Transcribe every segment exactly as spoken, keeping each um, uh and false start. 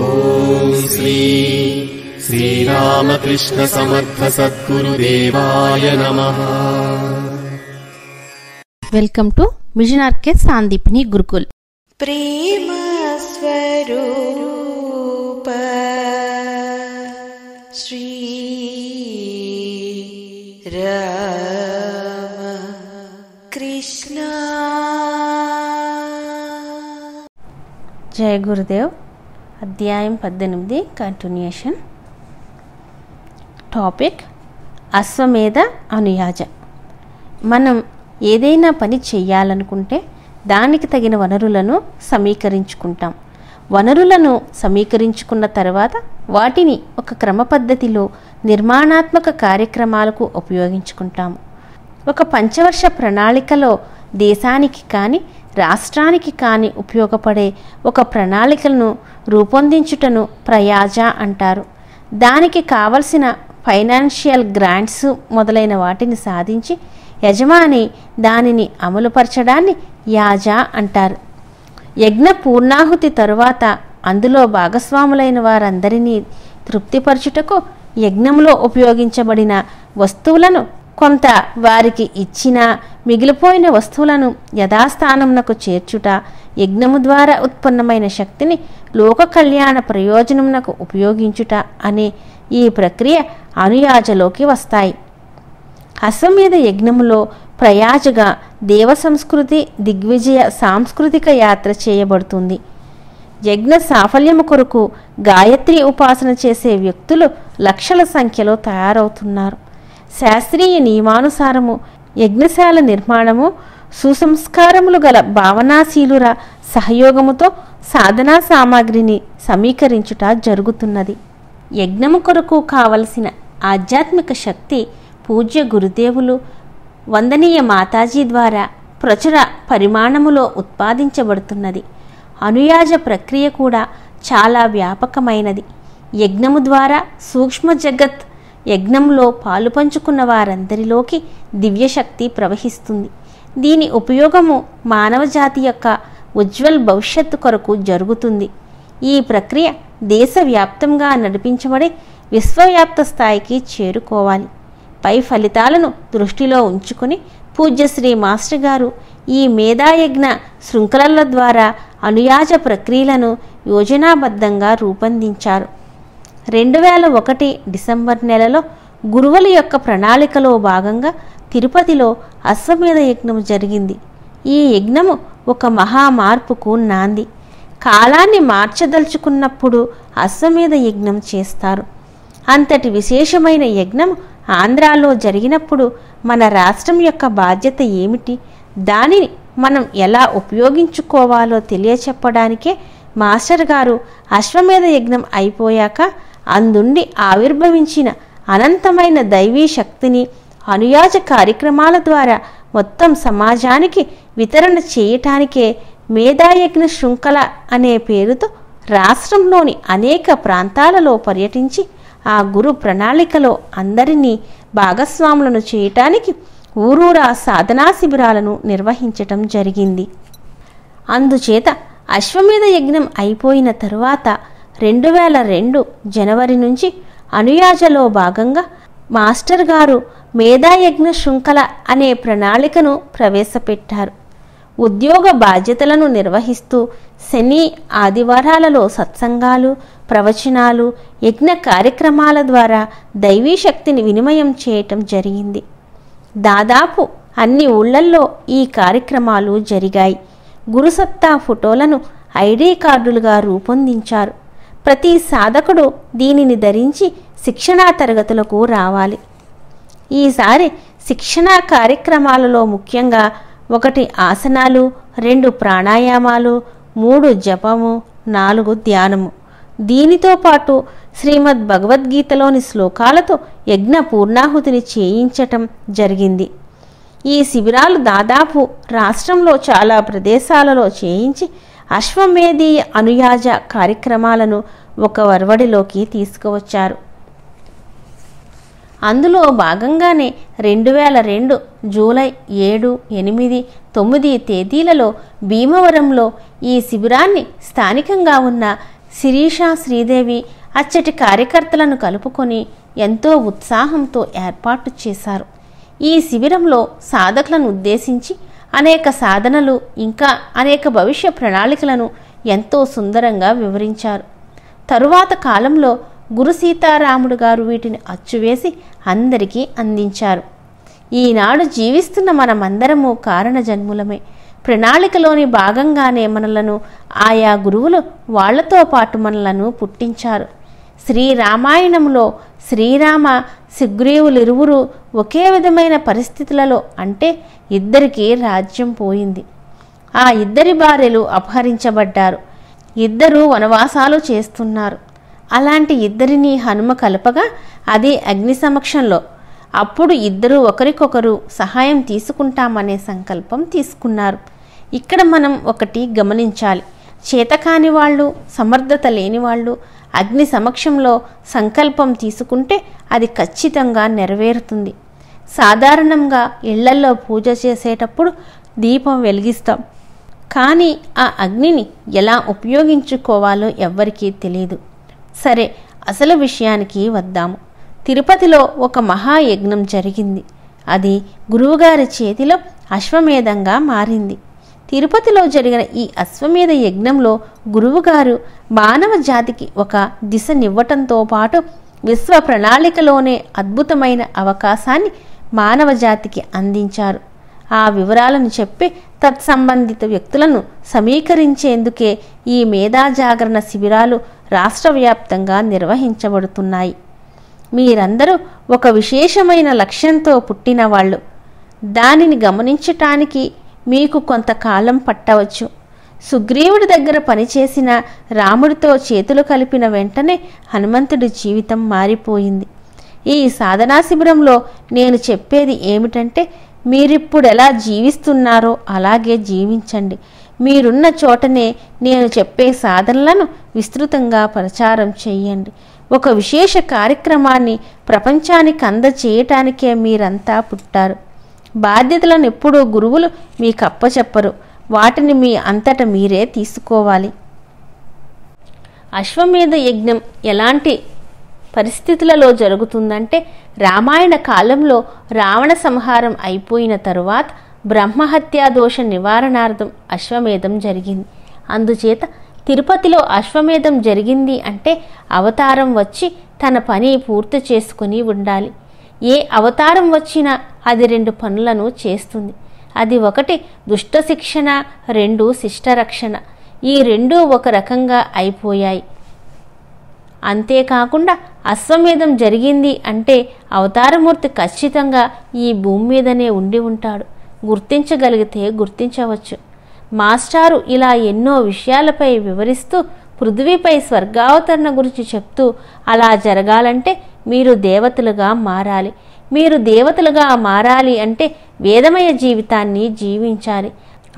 ओम श्री श्री रामकृष्ण समर्थ सद्गुरुदेवाय नमः। Welcome to mission RK Sandipani Gurukul. प्रेम स्वरूप श्री राम कृष्ण। जय गुरुदेव। అధ్యాయం పద్దెనిమిది కంటిన్యూషన్. టాపిక్ అశ్వమేధ అనుయాజ. మనం ఏదైనా పని చేయాలనుకుంటే దానికి తగిన వనరులను సమీకరించుకుంటాం. వనరులను సమీకరించుకున్న తర్వాత వాటిని ఒక క్రమ పద్ధతిలో నిర్మాణాత్మక కార్యక్రమాలకు ఉపయోగించుకుంటాము. ఒక పంచవర్ష ప్రణాళికలో దేశానికి కానీ రాష్ట్రానికి కానీ ఉపయోగపడే ఒక ప్రణాళికలను రూపొందించుటను ప్రయాజ అంటారు. దానికి కావలసిన ఫైనాన్షియల్ గ్రాంట్స్ మొదలైన వాటిని సాధించి యజమాని దానిని అమలుపరచడాన్ని యాజ అంటారు. యజ్ఞ పూర్ణాహుతి తరువాత అందులో భాగస్వాములైన వారందరినీ తృప్తిపరచుటకు యజ్ఞంలో ఉపయోగించబడిన వస్తువులను కొంత వారికి ఇచ్చిన మిగిలిపోయిన వస్తువులను యథాస్థానమునకు చేర్చుట యజ్ఞము ద్వారా ఉత్పన్నమైన శక్తిని లోక కళ్యాణ ప్రయోజనమునకు ఉపయోగించుట అనే ఈ ప్రక్రియ అనుయాజలోకి వస్తాయి. అశ్వమేధ యజ్ఞములో ప్రయాజగా దేవ సంస్కృతి దిగ్విజయ సాంస్కృతిక యాత్ర చేయబడుతుంది. యజ్ఞ సాఫల్యము కొరకు గాయత్రి ఉపాసన చేసే వ్యక్తులు లక్షల సంఖ్యలో తయారవుతున్నారు. శాస్త్రీయ నియమానుసారము యజ్ఞశాల నిర్మాణము సుసంస్కారములు గల భావనాశీలుర సహయోగముతో సాధనా సామాగ్రిని సమీకరించుట జరుగుతున్నది. యజ్ఞము కొరకు కావలసిన ఆధ్యాత్మిక శక్తి పూజ్య గురుదేవులు వందనీయ మాతాజీ ద్వారా ప్రచుర పరిమాణములో ఉత్పాదించబడుతున్నది. అనుయాజ ప్రక్రియ కూడా చాలా వ్యాపకమైనది. యజ్ఞము ద్వారా సూక్ష్మ జగత్ యజ్ఞంలో పాలు పంచుకున్న వారందరిలోకి దివ్యశక్తి ప్రవహిస్తుంది. దీని ఉపయోగము మానవజాతి యొక్క ఉజ్వల్ భవిష్యత్తు కొరకు జరుగుతుంది. ఈ ప్రక్రియ దేశవ్యాప్తంగా నడిపించబడి విశ్వవ్యాప్త స్థాయికి చేరుకోవాలి. పై ఫలితాలను దృష్టిలో ఉంచుకుని పూజ్యశ్రీ మాస్టర్ గారు ఈ మేధాయజ్ఞ శృంఖలల ద్వారా అనుయాజ ప్రక్రియలను యోజనాబద్ధంగా రూపొందించారు. రెండు వేల ఒకటి డిసెంబర్ నెలలో గురువుల యొక్క ప్రణాళికలో భాగంగా తిరుపతిలో అశ్వమేధ యజ్ఞం జరిగింది. ఈ యజ్ఞము ఒక మహా మార్పుకు నాంది. కాలాన్ని మార్చదలుచుకున్నప్పుడు అశ్వమేధ యజ్ఞం చేస్తారు. అంతటి విశేషమైన యజ్ఞం ఆంధ్రాలో జరిగినప్పుడు మన రాష్ట్రం యొక్క బాధ్యత ఏమిటి, దానిని మనం ఎలా ఉపయోగించుకోవాలో తెలియచెప్పడానికే మాస్టర్ గారు అశ్వమేధ యజ్ఞం అయిపోయాక అందుండి ఆవిర్భవించిన అనంతమైన దైవీ శక్తిని అనుయాజ కార్యక్రమాల ద్వారా మొత్తం సమాజానికి వితరణ చేయటానికే మేధాయజ్ఞ శృంఖల అనే పేరుతో రాష్ట్రంలోని అనేక ప్రాంతాలలో పర్యటించి ఆ గురు ప్రణాళికలో అందరినీ భాగస్వాములను చేయటానికి ఊరూరా సాధనా శిబిరాలను నిర్వహించటం జరిగింది. అందుచేత అశ్వమేధ యజ్ఞం అయిపోయిన తరువాత రెండు వేల రెండు జనవరి నుంచి అనుయాజలో భాగంగా మాస్టర్ గారు మేధాయజ్ఞ శృంఖల అనే ప్రణాళికను ప్రవేశపెట్టారు. ఉద్యోగ బాధ్యతలను నిర్వహిస్తూ శని ఆదివారాలలో సత్సంగాలు, ప్రవచనాలు, యజ్ఞ కార్యక్రమాల ద్వారా దైవీ శక్తిని వినిమయం చేయటం జరిగింది. దాదాపు అన్ని ఊళ్ళల్లో ఈ కార్యక్రమాలు జరిగాయి. గురుసత్తా ఫోటోలను ఐడి కార్డులుగా రూపొందించారు. ప్రతి సాధకుడు దీనిని ధరించి శిక్షణా తరగతులకు రావాలి. ఈసారి శిక్షణా కార్యక్రమాలలో ముఖ్యంగా ఒకటి ఆసనాలు, రెండు ప్రాణాయామాలు, మూడు జపము, నాలుగు ధ్యానము. దీనితో పాటు శ్రీమద్ భగవద్గీతలోని శ్లోకాలతో యజ్ఞ పూర్ణాహుతిని చేయించటం జరిగింది. ఈ శిబిరాలు దాదాపు రాష్ట్రంలో చాలా ప్రదేశాలలో చేయించి అశ్వమేధీయ అనుయాజ కార్యక్రమాలను ఒక వరవడిలోకి తీసుకువచ్చారు. అందులో భాగంగానే రెండు వేల రెండు జూలై ఏడు ఎనిమిది తొమ్మిది తేదీలలో భీమవరంలో ఈ శిబిరాన్ని స్థానికంగా ఉన్న శిరీష శ్రీదేవి అచ్చటి కార్యకర్తలను కలుపుకొని ఎంతో ఉత్సాహంతో ఏర్పాటు చేశారు. ఈ శిబిరంలో సాధకులను ఉద్దేశించి అనేక సాధనలు ఇంకా అనేక భవిష్య ప్రణాళికలను ఎంతో సుందరంగా వివరించారు. తరువాత కాలంలో గురు సీతారాముడు గారు వీటిని అచ్చువేసి అందరికీ అందించారు. ఈనాడు జీవిస్తున్న మనమందరము కారణ జన్ములమే. ప్రణాళికలోని భాగంగానే మనలను ఆయా గురువులు వాళ్లతో పాటు మనలను పుట్టించారు. శ్రీరామాయణంలో శ్రీరామ సుగ్రీవులిరువురు ఒకే విధమైన పరిస్థితులలో, అంటే ఇద్దరికీ రాజ్యం పోయింది. ఆ ఇద్దరి భార్యలు అపహరించబడ్డారు. ఇద్దరు వనవాసాలు చేస్తున్నారు. అలాంటి ఇద్దరిని హనుమ కలపగా అది అగ్ని సమక్షంలో. అప్పుడు ఇద్దరు ఒకరికొకరు సహాయం తీసుకుంటామనే సంకల్పం తీసుకున్నారు. ఇక్కడ మనం ఒకటి గమనించాలి. చేతకాని వాళ్ళు, సమర్థత లేని వాళ్ళు అగ్ని సమక్షంలో సంకల్పం తీసుకుంటే అది ఖచ్చితంగా నెరవేరుతుంది. సాధారణంగా ఇళ్లల్లో పూజ చేసేటప్పుడు దీపం వెలిగిస్తాం, కానీ ఆ అగ్నిని ఎలా ఉపయోగించుకోవాలో ఎవ్వరికీ తెలియదు. సరే, అసలు విషయానికి వద్దాము. తిరుపతిలో ఒక మహాయజ్ఞం జరిగింది. అది గురువుగారి చేతిలో అశ్వమేధంగా మారింది. తిరుపతిలో జరిగిన ఈ అశ్వమేధ యజ్ఞంలో గురువుగారు మానవ జాతికి ఒక దిశనివ్వటంతో పాటు విశ్వ ప్రణాళికలోనే అద్భుతమైన అవకాశాన్ని మానవ జాతికి అందించారు. ఆ వివరాలను చెప్పి తత్సంబంధిత వ్యక్తులను సమీకరించేందుకే ఈ మేధాజాగరణ శిబిరాలు రాష్ట్ర వ్యాప్తంగా నిర్వహించబడుతున్నాయి. మీరందరూ ఒక విశేషమైన లక్ష్యంతో పుట్టిన వాళ్ళు. దానిని గమనించటానికి మీకు కొంతకాలం పట్టవచ్చు. సుగ్రీవుడి దగ్గర పనిచేసిన రాముడితో చేతులు కలిపిన వెంటనే హనుమంతుడి జీవితం మారిపోయింది. ఈ సాధనా శిబిరంలో నేను చెప్పేది ఏమిటంటే, మీరిప్పుడు ఎలా జీవిస్తున్నారో అలాగే జీవించండి. మీరున్న చోటనే నేను చెప్పే సాధనలను విస్తృతంగా ప్రచారం చేయండి. ఒక విశేష కార్యక్రమాన్ని ప్రపంచానికి అందజేయటానికే మీరంతా పుట్టారు. బాధ్యతలను ఎప్పుడూ గురువులు మీకు అప్పచెప్పరు. వాటిని మీ అంతటా మీరే తీసుకోవాలి. అశ్వమేధ యజ్ఞం ఎలాంటి పరిస్థితులలో జరుగుతుందంటే, రామాయణ కాలంలో రావణ సంహారం అయిపోయిన తరువాత బ్రహ్మహత్యా దోష నివారణార్థం అశ్వమేధం జరిగింది. అందుచేత తిరుపతిలో అశ్వమేధం జరిగింది అంటే అవతారం వచ్చి తన పని పూర్తి చేసుకుని ఉండాలి. ఏ అవతారం వచ్చినా అది రెండు పనులను చేస్తుంది. అది ఒకటి దుష్ట శిక్షణ, రెండు శిష్టరక్షణ. ఈ రెండూ ఒక రకంగా అయిపోయాయి. అంతేకాకుండా అశ్వమేధం జరిగింది అంటే అవతారమూర్తి ఖచ్చితంగా ఈ భూమి మీదనే ఉండి ఉంటాడు. గుర్తించగలిగితే గుర్తించవచ్చు. మాస్టారు ఇలా ఎన్నో విషయాలపై వివరిస్తూ పృథ్వీపై స్వర్గావతరణ గురించి చెప్తూ, అలా జరగాలంటే మీరు దేవతలుగా మారాలి. మీరు దేవతలుగా మారాలి అంటే వేదమయ జీవితాన్ని జీవించాలి.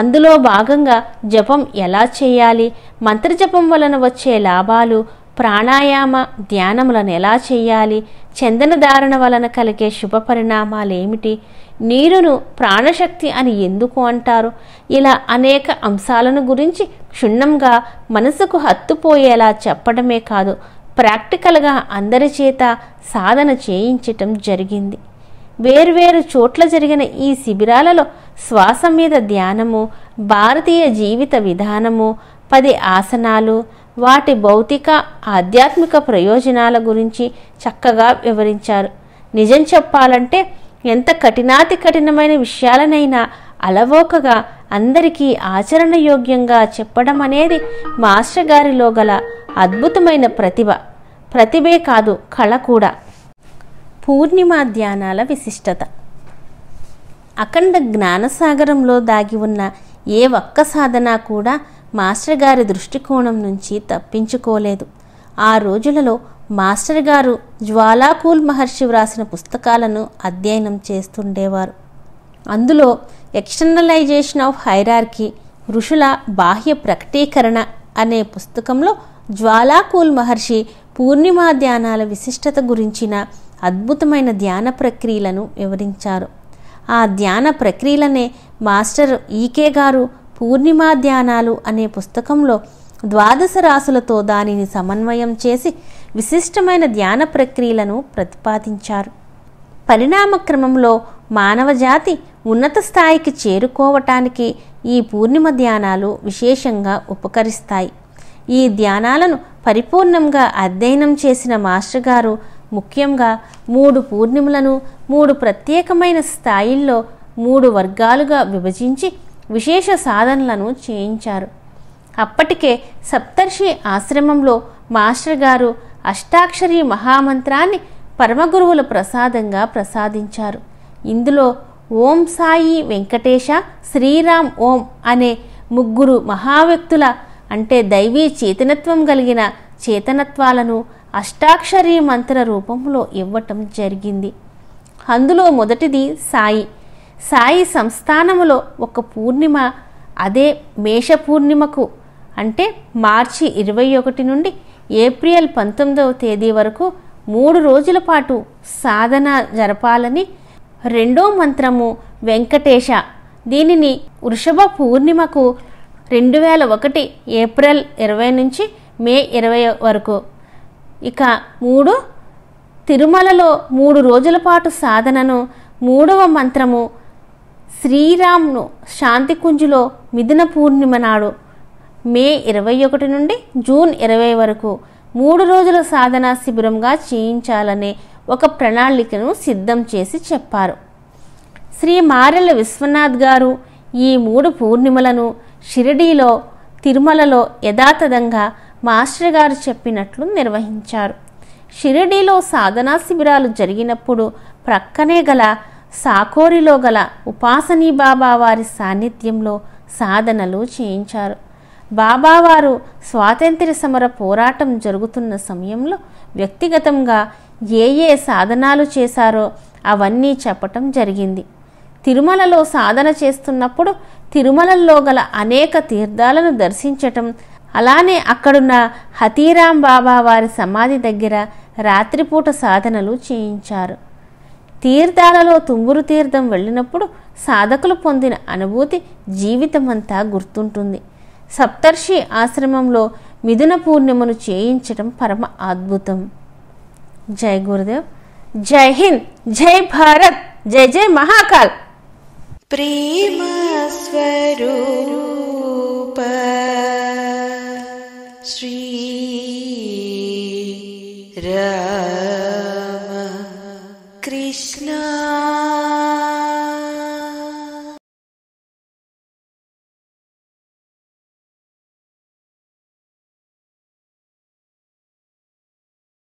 అందులో భాగంగా జపం ఎలా చేయాలి, మంత్రజపం వలన వచ్చే లాభాలు, ప్రాణాయామ ధ్యానములను ఎలా చేయాలి, చందన ధారణ వలన కలిగే శుభ పరిణామాలేమిటి, నీరును ప్రాణశక్తి అని ఎందుకు అంటారు, ఇలా అనేక అంశాలను గురించి క్షుణ్ణంగా మనసుకు హత్తుపోయేలా చెప్పడమే కాదు, ప్రాక్టికల్గా అందరి చేత సాధన చేయించటం జరిగింది. వేర్వేరు చోట్ల జరిగిన ఈ శిబిరాలలో శ్వాస మీద ధ్యానము, భారతీయ జీవిత విధానము, పది ఆసనాలు, వాటి భౌతిక ఆధ్యాత్మిక ప్రయోజనాల గురించి చక్కగా వివరించారు. నిజం చెప్పాలంటే ఎంత కఠినాతి కఠినమైన విషయాలనైనా అలవోకగా అందరికీ ఆచరణయోగ్యంగా చెప్పడం అనేది మాస్టర్ గారిలో గల అద్భుతమైన ప్రతిభ. ప్రతిభే కాదు, కళ కూడా. పూర్ణిమ ధ్యానాల విశిష్టత. అఖండ జ్ఞానసాగరంలో దాగి ఉన్న ఏ ఒక్క సాధన కూడా మాస్టర్ గారి దృష్టికోణం నుంచి తప్పించుకోలేదు. ఆ రోజులలో మాస్టర్ గారు జ్వాలాకూల్ మహర్షి వ్రాసిన పుస్తకాలను అధ్యయనం చేస్తుండేవారు. అందులో ఎక్స్టర్నలైజేషన్ ఆఫ్ హైరార్కీ, ఋషుల బాహ్య ప్రకటీకరణ అనే పుస్తకంలో జ్వాలాకూల్ మహర్షి పూర్ణిమా ధ్యానాల విశిష్టత గురించిన అద్భుతమైన ధ్యాన ప్రక్రియలను వివరించారు. ఆ ధ్యాన ప్రక్రియలనే మాస్టర్ ఈకే గారు పూర్ణిమా ధ్యానాలు అనే పుస్తకంలో ద్వాదశ రాసులతో దానిని సమన్వయం చేసి విశిష్టమైన ధ్యాన ప్రక్రియలను ప్రతిపాదించారు. పరిణామ క్రమంలో మానవ జాతి ఉన్నత స్థాయికి చేరుకోవటానికి ఈ పూర్ణిమ ధ్యానాలు విశేషంగా ఉపకరిస్తాయి. ఈ ధ్యానాలను పరిపూర్ణంగా అధ్యయనం చేసిన మాస్టర్ గారు ముఖ్యంగా మూడు పూర్ణిమలను మూడు ప్రత్యేకమైన స్థాయిల్లో మూడు వర్గాలుగా విభజించి విశేష సాధనలను చేయించారు. అప్పటికే సప్తర్షి ఆశ్రమంలో మాస్టర్ గారు అష్టాక్షరి మహామంత్రాన్ని పరమగురువుల ప్రసాదంగా ప్రసాదించారు. ఇందులో ఓం సాయి వెంకటేశ శ్రీరామ్ ఓం అనే ముగ్గురు మహావ్యక్తుల అంటే దైవీ చేతనత్వం కలిగిన చేతనత్వాలను అష్టాక్షరి మంత్ర రూపంలో ఇవ్వటం జరిగింది. అందులో మొదటిది సాయి. సాయి సంస్థానములో ఒక పూర్ణిమ, అదే మేష పూర్ణిమకు అంటే మార్చి ఇరవై ఒకటి నుండి ఏప్రిల్ పంతొమ్మిదవ తేదీ వరకు మూడు రోజుల పాటు సాధన జరపాలని. రెండో మంత్రము వెంకటేశ, దీనిని వృషభ పూర్ణిమకు రెండు వేల ఒకటి ఏప్రిల్ ఇరవై నుంచి మే ఇరవై వరకు. ఇక మూడు తిరుమలలో మూడు రోజుల పాటు సాధనను మూడవ మంత్రము శ్రీరామ్ను శాంతి కుంజులో మిథున పూర్ణిమ నాడు మే ఇరవై ఒకటి నుండి జూన్ ఇరవై వరకు మూడు రోజుల సాధనా శిబిరంగా చేయించాలనే ఒక ప్రణాళికను సిద్ధం చేసి చెప్పారు. శ్రీ మారెల విశ్వనాథ్ గారు ఈ మూడు పూర్ణిమలను షిరిడీలో తిరుమలలో యథాతథంగా మాస్టర్ గారు చెప్పినట్లు నిర్వహించారు. షిరిడీలో సాధనా శిబిరాలు జరిగినప్పుడు ప్రక్కనే గల సాకోరిలో గల ఉపాసని బాబా వారి సాన్నిధ్యంలో సాధనలు చేయించారు. బాబావారు స్వాతంత్ర్య సమర పోరాటం జరుగుతున్న సమయంలో వ్యక్తిగతంగా ఏ ఏ సాధనాలు చేశారో అవన్నీ చెప్పటం జరిగింది. తిరుమలలో సాధన చేస్తున్నప్పుడు తిరుమలలో గల అనేక తీర్థాలను దర్శించటం, అలానే అక్కడున్న హతీరాం బాబా వారి సమాధి దగ్గర రాత్రిపూట సాధనలు చేయించారు. తీర్థాలలో తుంగురు తీర్థం వెళ్ళినప్పుడు సాధకులు పొందిన అనుభూతి జీవితమంతా గుర్తుంటుంది. సప్తర్షి ఆశ్రమంలో మిథున పూర్ణిమను చేయించడం పరమ అద్భుతం. జై గురుదేవ్, జై హింద్, జై భారత్, జై జై మహాకాల్. ప్రేమ స్వరూప శ్రీ రా